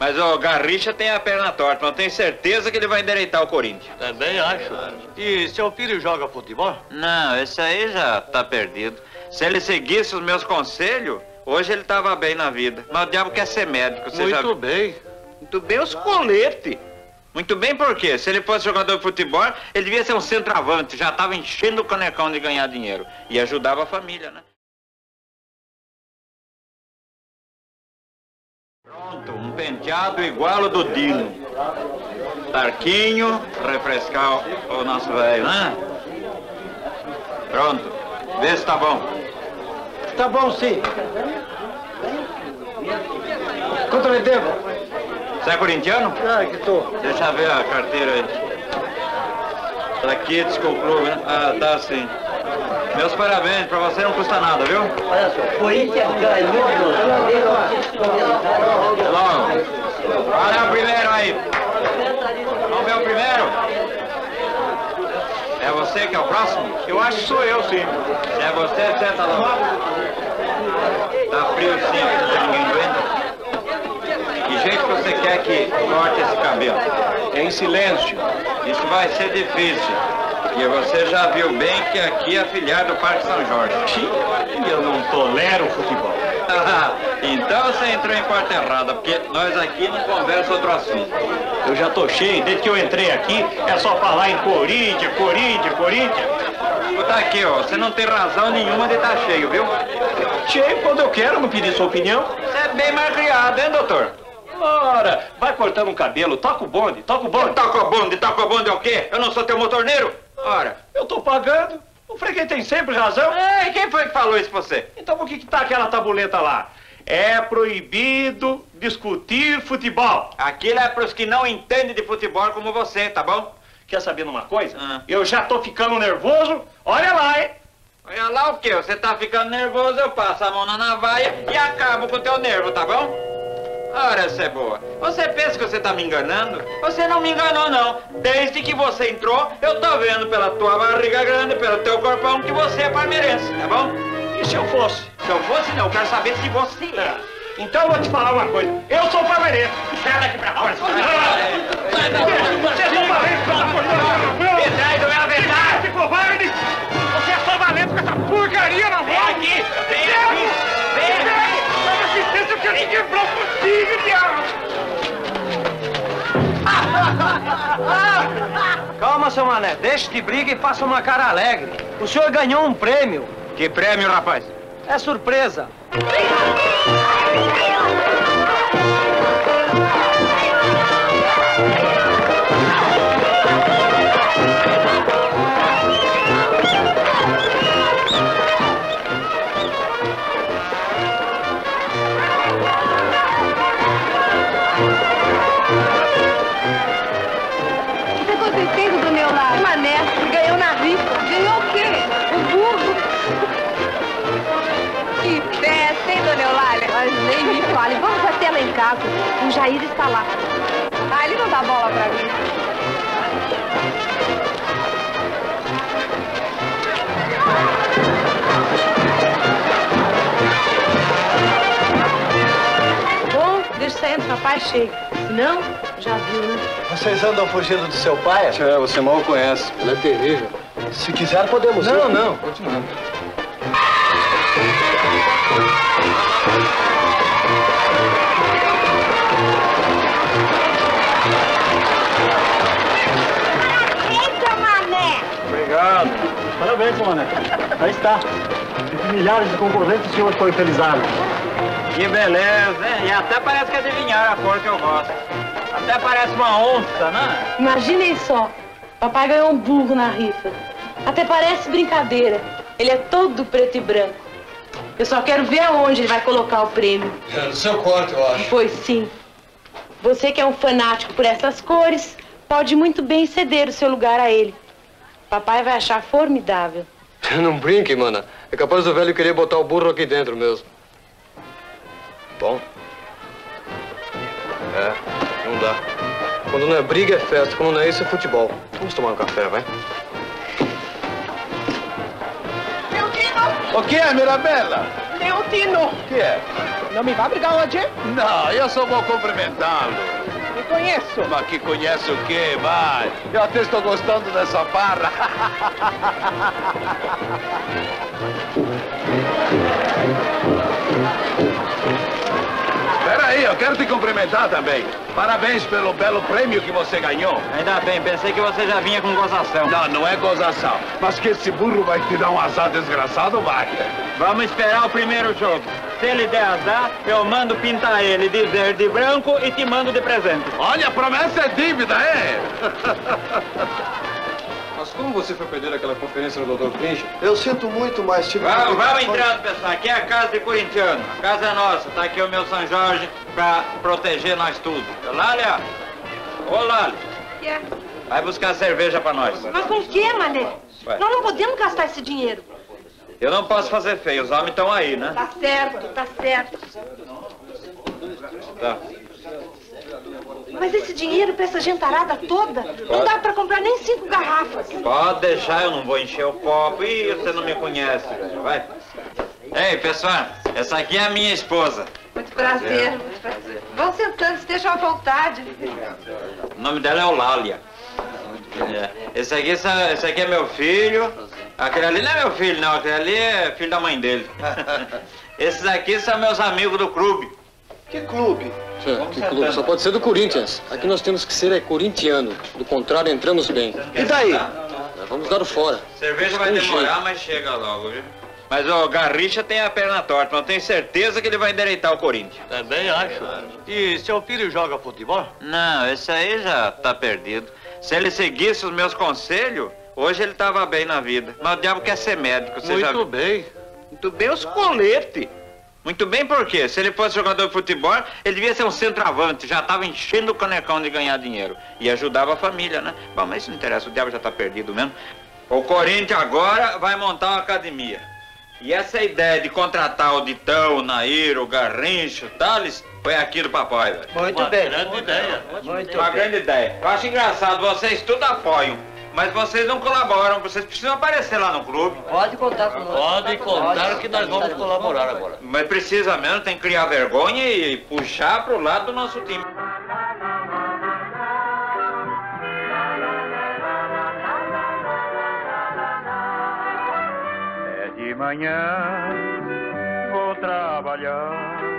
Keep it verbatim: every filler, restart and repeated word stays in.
Mas o Garrincha tem a perna torta, não tenho certeza que ele vai endereitar o Corinthians. Também acho. E seu filho joga futebol? Não, esse aí já tá perdido. Se ele seguisse os meus conselhos, hoje ele tava bem na vida. Mas o diabo quer ser médico, você já... Muito bem. Muito bem os coletes. Muito bem por quê? Se ele fosse jogador de futebol, ele devia ser um centroavante. Já tava enchendo o canecão de ganhar dinheiro. E ajudava a família, né? Pronto, um penteado igual ao do Dino. Tarquinho, refrescar o nosso velho, né? Pronto, vê se tá bom. Tá bom, sim. Quanto me devo? Você é corintiano? Ah, que tô. Deixa eu ver a carteira aí. Tá aqui, desconcluo, né? Ah, tá sim. Meus parabéns, pra você não custa nada, viu? Olha só, Corinthians ganhou. Logo. Olha o primeiro aí. Vamos ver o primeiro? É você que é o próximo? Eu acho que sou eu, sim. Se é você, senta lá. Tá frio sim, tá ninguém doendo. Que jeito que você quer que corte esse cabelo? É em silêncio. Isso vai ser difícil. E você já viu bem que aqui é afiliado do Parque São Jorge. Eu não tolero futebol. Então você entrou em porta errada, porque nós aqui não conversamos outro assunto. Eu já tô cheio, desde que eu entrei aqui, é só falar em Corinthians, Corinthians, Corinthians. Tá aqui, ó, você não tem razão nenhuma de estar cheio, viu? Cheio quando eu quero, não pedir sua opinião. Você é bem mais criado, hein, doutor? Ora, vai cortando um cabelo, toca o bonde, toca o bonde. Toca o bonde, toca o bonde é o quê? Eu não sou teu motorneiro? Ora, eu tô pagando. O freguês tem sempre razão. É, quem foi que falou isso pra você? Então por que que tá aquela tabuleta lá? É proibido discutir futebol. Aquilo é pros que não entendem de futebol como você, tá bom? Quer saber de uma coisa? Ah. Eu já tô ficando nervoso. Olha lá, hein? Olha lá o quê? Você tá ficando nervoso, eu passo a mão na navalha e acabo com o teu nervo, tá bom? Ora, essa é boa. Você pensa que você tá me enganando? Você não me enganou, não. Desde que você entrou, eu tô vendo pela tua barriga grande, pelo teu corpão, que você é palmeirense, tá bom? E se eu fosse? Se eu fosse, não. Eu quero saber se você é. Então eu vou te falar uma coisa. Eu sou palmeirense. Sai daqui pra fora. Sai daqui pra fora. Você é só valente com essa porcaria. Verdade, não é a verdade. Esse covarde. Você é só valente com essa porcaria, não vem aqui. Vem aqui. Vem aqui. Eu quero te quebrar contigo, diabo! Calma, seu Mané. Deixe de briga e faça uma cara alegre. O senhor ganhou um prêmio. Que prêmio, rapaz? É surpresa. Vamos até lá em casa. O Jair está lá. Ah, ele não dá bola pra mim. Bom, deixa eu sair antes que o papai chegue. Se não, já viu, né? Vocês andam fugindo do seu pai? É, você mal o conhece. Ele é terrível. Se quiser, podemos ir. Não, não. Continuando. Obrigado. Parabéns, Mané. Aí está. Entre milhares de concorrentes, o senhor foi felizado. Que beleza, hein? E até parece que adivinharam a cor que eu gosto. Até parece uma onça, né? Imaginem só. Papai ganhou um burro na rifa. Até parece brincadeira. Ele é todo preto e branco. Eu só quero ver aonde ele vai colocar o prêmio. É no seu quarto, eu acho. Pois sim. Você que é um fanático por essas cores, pode muito bem ceder o seu lugar a ele. Papai vai achar formidável. Não brinque, mana. É capaz do velho querer botar o burro aqui dentro mesmo. Bom. É, não dá. Quando não é briga, é festa. Quando não é isso, é futebol. Vamos tomar um café, vai? Leotino! O que é, Mirabela? Leotino! O que é? Não me vá brigar hoje? Não, eu só vou cumprimentá-lo. Me conheço. Mas que conhece o quê, vai? Eu até estou gostando dessa barra. Peraí, eu quero te cumprimentar também. Parabéns pelo belo prêmio que você ganhou. Ainda bem, pensei que você já vinha com gozação. Não, não é gozação. Mas que esse burro vai te dar um azar desgraçado, vai. Vamos esperar o primeiro jogo. Se ele der azar, eu mando pintar ele de verde e branco e te mando de presente. Olha, a promessa é dívida, é? Mas como você foi perder aquela conferência do doutor Finch? Eu sinto muito, mas tive... Vamos, vamos entrando, pessoal. Aqui é a casa de corintiano. A casa é nossa. Tá aqui o meu São Jorge pra proteger nós tudo. Lália! Ô, Lália! Yeah. Vai buscar cerveja pra nós. Mas com o quê, Mané? Vai. Nós não podemos gastar esse dinheiro. Eu não posso fazer feio, os homens estão aí, né? Tá certo, tá certo. Tá. Mas esse dinheiro pra essa gentarada toda, pode. Não dá pra comprar nem cinco garrafas. Pode deixar, eu não vou encher o copo. Ih, você não me conhece, velho, vai. Ei, pessoal, essa aqui é a minha esposa. Muito prazer, muito prazer. Vão sentando, estejam à vontade. O nome dela é Olália. Esse aqui, esse aqui é meu filho. Aquele ali não é meu filho, não. Aquele ali é filho da mãe dele. Esses aqui são meus amigos do clube. Que clube? É, que clube? Só pode ser do Corinthians. Aqui nós temos que ser é, corintiano. Do contrário, entramos bem. E daí? Nós vamos dar o fora. Cerveja vai demorar, mas chega logo, viu? Mas o Garrincha tem a perna torta. Não tenho certeza que ele vai endereitar o Corinthians. Também acho. E seu filho joga futebol? Não, esse aí já tá perdido. Se ele seguisse os meus conselhos, hoje ele tava bem na vida. Mas o diabo quer ser médico, você já viu? Muito bem. Muito bem os coletes. Muito bem por quê? Se ele fosse jogador de futebol, ele devia ser um centroavante. Já tava enchendo o canecão de ganhar dinheiro. E ajudava a família, né? Bom, mas isso não interessa, o diabo já tá perdido mesmo. O Corinthians agora vai montar uma academia. E essa ideia de contratar o Didão, o Nair, o Garrincha, o Tales, foi aqui do papai, velho. Muito uma bem. Grande ideia. Muito uma bem. grande ideia. Eu acho engraçado, vocês tudo apoiam, mas vocês não colaboram, vocês precisam aparecer lá no clube. Pode contar com nós. Pode contar que nós vamos colaborar agora. Mas precisa mesmo, tem que criar vergonha e puxar pro lado do nosso time. De manhã vou trabalhar.